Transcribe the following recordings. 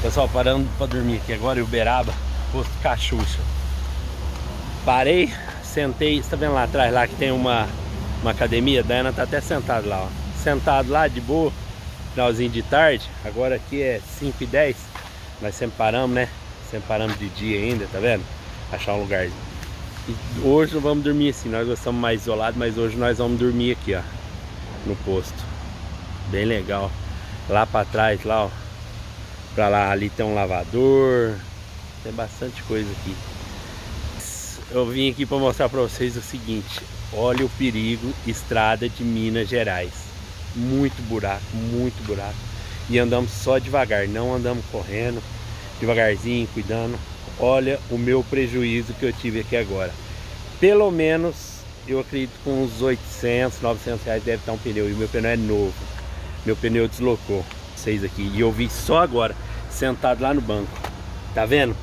Pessoal, parando para dormir aqui agora em Uberaba, posto Cachucha. Parei, sentei, você tá vendo lá atrás lá que tem uma academia? A Dayana tá até sentada lá, ó. Sentado lá de boa, finalzinho de tarde. Agora aqui é 5h10, nós sempre paramos, né? Sempre paramos de dia ainda, tá vendo? Achar um lugar. E hoje não vamos dormir assim, nós estamos mais isolados, mas hoje nós vamos dormir aqui, ó, no posto. Bem legal. Lá para trás, lá, ó. Pra lá, ali tem um lavador, tem bastante coisa aqui. Eu vim aqui para mostrar para vocês o seguinte: olha o perigo, estrada de Minas Gerais, muito buraco, muito buraco. E andamos só devagar, não andamos correndo, devagarzinho, cuidando. Olha o meu prejuízo que eu tive aqui agora. Pelo menos eu acredito com uns 800, 900 reais deve estar um pneu. E meu pneu é novo, meu pneu deslocou. Vocês aqui, e eu vi só agora, sentado lá no banco, tá vendo?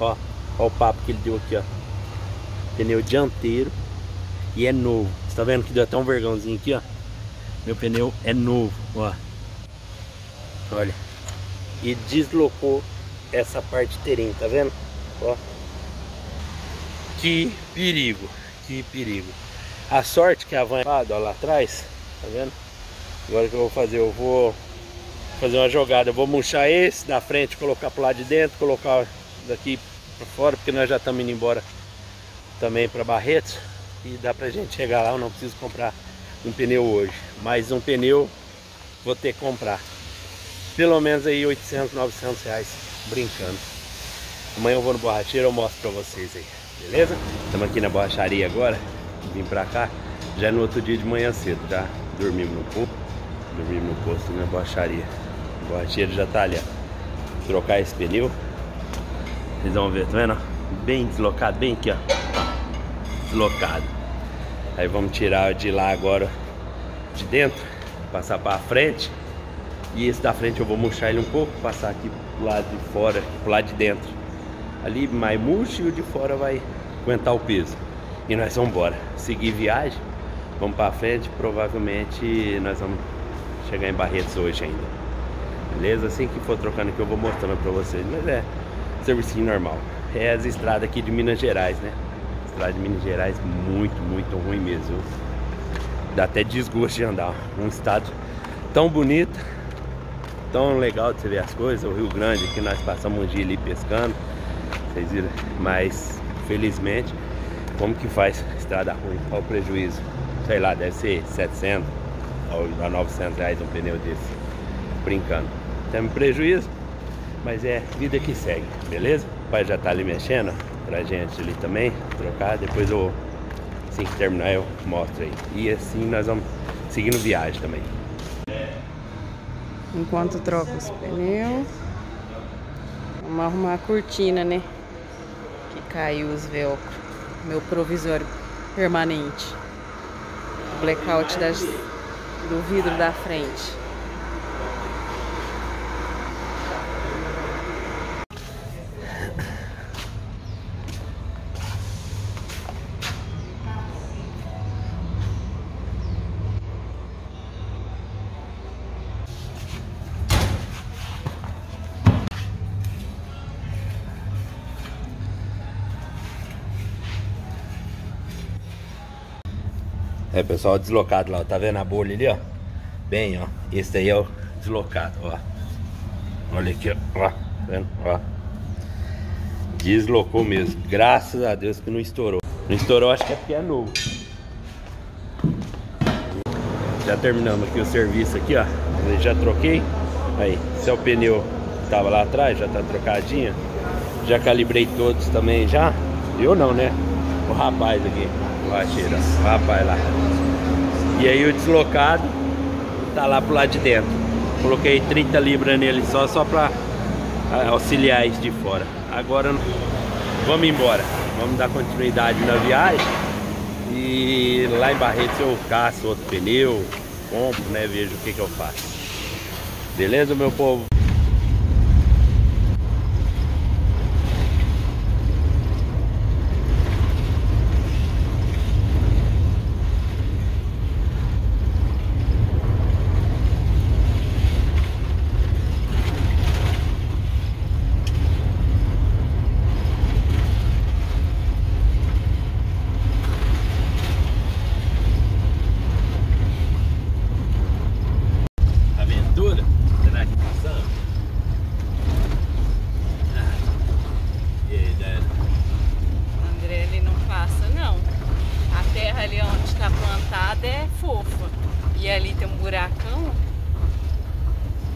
Ó, ó o papo que ele deu aqui, ó, pneu dianteiro e é novo. Você tá vendo que deu até um vergãozinho aqui, ó, meu pneu é novo, ó, olha, e deslocou essa parte inteirinha, tá vendo? Ó, que perigo, que perigo. A sorte que a van, ó, lá atrás, tá vendo? Agora que eu vou fazer, eu vou fazer uma jogada, eu vou murchar esse da frente, colocar pro lado de dentro, colocar daqui para fora, porque nós já estamos indo embora também para Barretos e dá pra gente chegar lá. Eu não preciso comprar um pneu hoje, mas um pneu vou ter que comprar, pelo menos aí 800, 900 reais brincando. Amanhã eu vou no borracheiro, eu mostro pra vocês aí, beleza? Estamos aqui na borracharia agora, vim pra cá, já no outro dia de manhã cedo, tá? Dormimos no posto, na borracharia. O borracheiro já tá ali, ó. Trocar esse pneu. Vocês vão ver, tá vendo? Bem deslocado, bem aqui, ó. Deslocado. Aí vamos tirar de lá agora, de dentro. Passar pra frente. E esse da frente eu vou murchar ele um pouco. Passar aqui pro lado de fora, pro lado de dentro. Ali mais murcho e o de fora vai aguentar o peso. E nós vamos embora. Seguir viagem. Vamos pra frente. Provavelmente nós vamos chegar em Barretos hoje ainda, beleza? Assim que for trocando aqui eu vou mostrando pra vocês, mas é servicinho normal. É as estradas aqui de Minas Gerais, né? Estrada de Minas Gerais muito, muito ruim mesmo. Dá até desgosto de andar, um estado tão bonito, tão legal de você ver as coisas. O Rio Grande, que nós passamos um dia ali pescando, vocês viram? Mas, felizmente, como que faz estrada ruim? Qual o prejuízo? Sei lá, deve ser 700 a 900 reais um pneu desse, brincando. Temos prejuízo, mas é vida que segue, beleza? O pai já tá ali mexendo pra gente ali também, trocar. Depois eu, assim que terminar, eu mostro aí. E assim nós vamos seguindo viagem também. Enquanto troco os pneus, vamos arrumar a cortina, né? Que caiu os velcro, meu provisório permanente. O blackout das do vidro da frente. É, pessoal, deslocado lá, tá vendo a bolha ali, ó? Bem, ó, esse daí é o deslocado, ó. Olha aqui, ó, tá vendo? Ó. Deslocou mesmo, graças a Deus que não estourou. Não estourou, acho que é porque é novo. Já terminamos aqui o serviço aqui, ó. Eu já troquei. Aí, esse é o pneu que tava lá atrás, já tá trocadinho. Já calibrei todos também, já. Eu não, né? O rapaz aqui. Rapaz lá. E aí o deslocado tá lá pro lado de dentro. Coloquei 30 libras nele só pra auxiliar isso de fora. Agora vamos embora. Vamos dar continuidade na viagem. E lá em Barretos eu caço outro pneu, compro, né? Vejo o que eu faço. Beleza, meu povo?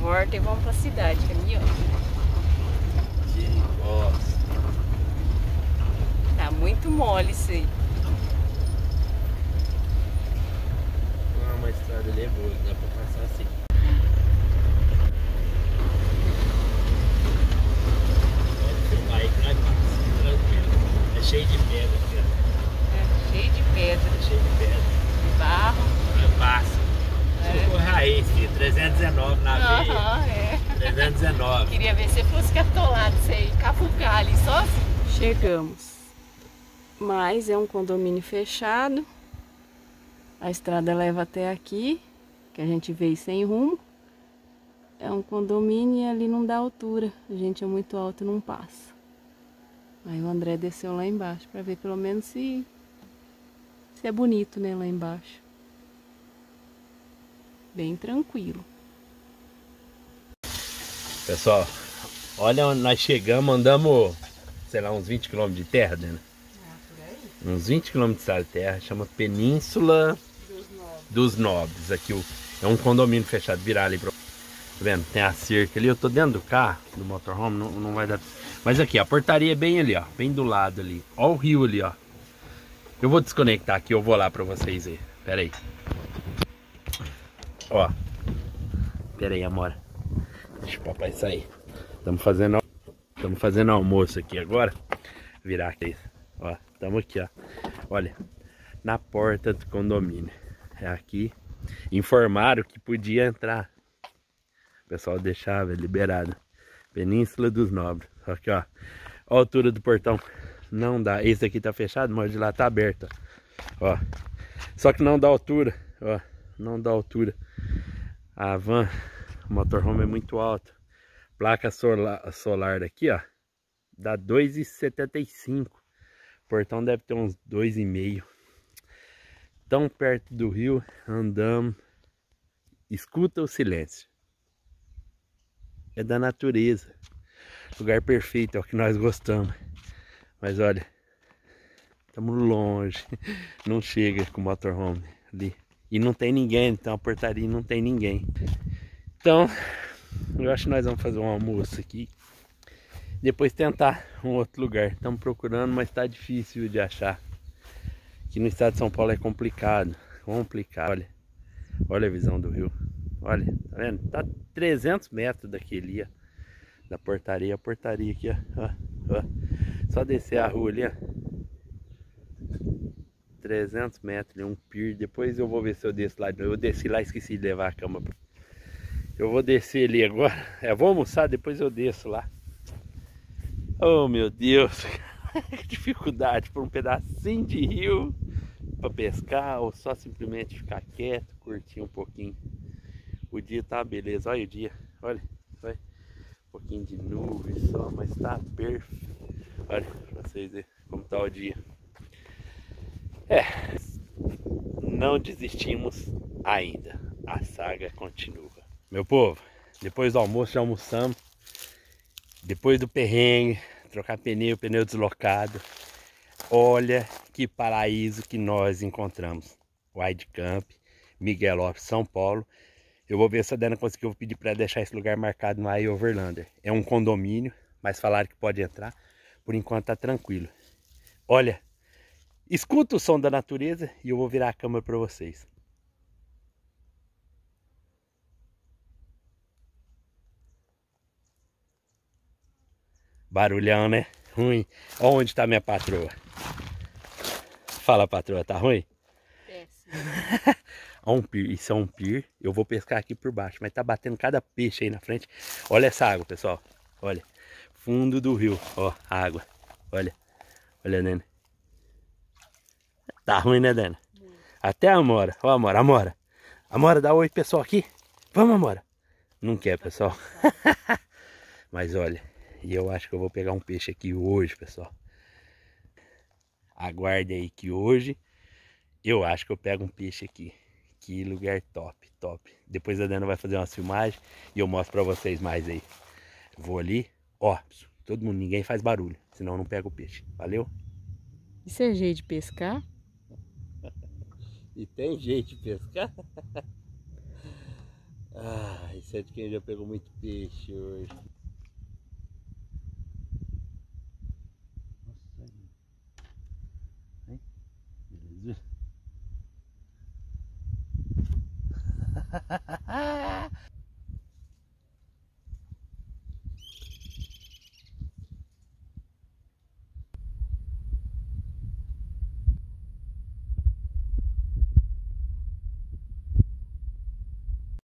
Voltem, vamos pra cidade, caminhão. Que bosta. Tá muito mole isso aí. Ah, uma estrada ali é boa, dá pra passar assim. Pode filmar aí que nós passamos, tranquilo. É cheio de pedra aqui, ó. É cheio de pedra. É cheio de pedra. De barro. Não passa. É. Raiz, filho, 319 na veia. É. 319. Queria ver se fosse catolado isso aí, cafucar ali sozinho. Chegamos. Mas é um condomínio fechado. A estrada leva até aqui, que a gente veio sem rumo. É um condomínio e ali não dá altura. A gente é muito alto e não passa. Aí o André desceu lá embaixo para ver pelo menos se é bonito, né, lá embaixo. Bem tranquilo. Pessoal, olha onde nós chegamos, andamos, sei lá, uns 20 km de terra, né? Ah, por aí? Uns 20 km de terra, chama Península dos Nobres. Aqui é um condomínio fechado, virar ali pra... Tá vendo? Tem a cerca ali, eu tô dentro do carro, do motorhome, não vai dar... Mas aqui, a portaria é bem ali, ó, bem do lado ali. Ó o rio ali, ó. Eu vou desconectar aqui, eu vou lá pra vocês aí. Pera aí. Ó, pera aí, amora. Deixa o papai sair. Estamos fazendo almoço aqui agora. Virar aqui. Ó, estamos aqui, ó. Olha, na porta do condomínio. É aqui. Informaram que podia entrar. O pessoal deixava liberado. Península dos Nobres. Só que, ó, a altura do portão não dá. Esse aqui tá fechado, mas de lá tá aberto. Ó, só que não dá altura. Ó, não dá altura. A van, o motorhome é muito alto. Placa solar daqui, ó, dá 2,75. O portão deve ter uns 2,5. Tão perto do rio, andamos. Escuta o silêncio. É da natureza. Lugar perfeito, é o que nós gostamos. Mas olha, estamos longe. Não chega com o motorhome ali. E não tem ninguém, então a portaria não tem ninguém. Então, eu acho que nós vamos fazer um almoço aqui. Depois tentar um outro lugar. Estamos procurando, mas está difícil de achar. Aqui no estado de São Paulo é complicado. Complicado. Olha, olha a visão do rio. Olha, tá vendo? Tá 300 metros daquele, ó, da portaria. A portaria aqui, ó. Só descer a rua ali, ó. 300 metros, um pier. Depois eu vou ver se eu desço lá. Eu desci lá e esqueci de levar a cama. Eu vou descer ali agora. Eu vou almoçar, depois eu desço lá. Oh, meu Deus. Que dificuldade por um pedacinho de rio para pescar ou só simplesmente ficar quieto, curtir um pouquinho. O dia tá beleza. Olha o dia. Olha, olha. Um pouquinho de nuvem só, mas tá perfeito. Olha pra vocês verem como tá o dia. É, não desistimos ainda, a saga continua. Meu povo, depois do almoço já almoçamos, depois do perrengue, trocar pneu deslocado. Olha que paraíso que nós encontramos. Wide Camp, Miguel Ópolis, São Paulo. Eu vou ver se a Dana conseguir, eu vou pedir para deixar esse lugar marcado no iOverlander. É um condomínio, mas falaram que pode entrar, por enquanto tá tranquilo. Olha. Escuta o som da natureza e eu vou virar a câmera para vocês. Barulhão, né? Ruim. Olha onde está minha patroa. Fala, patroa, tá ruim? Péssimo. Há um pier, isso é um pier. Eu vou pescar aqui por baixo, mas tá batendo cada peixe aí na frente. Olha essa água, pessoal. Olha, fundo do rio, ó, a água. Olha, olha, Nena. Tá ruim, né, Nena? Até a Amora, ó, Amora, Amora. Amora, dá oi, pessoal, aqui. Vamos, Amora. Não quer, pessoal. Mas olha, e eu acho que eu vou pegar um peixe aqui hoje, pessoal. Aguarde aí que hoje eu acho que eu pego um peixe aqui. Que lugar top, top. Depois a Dana vai fazer umas filmagens e eu mostro pra vocês mais aí. Vou ali, ó, todo mundo, ninguém faz barulho, senão eu não pego o peixe. Valeu? Isso é jeito de pescar? E tem jeito de pescar? Ah, isso é de quem já pegou muito peixe hoje. Beleza?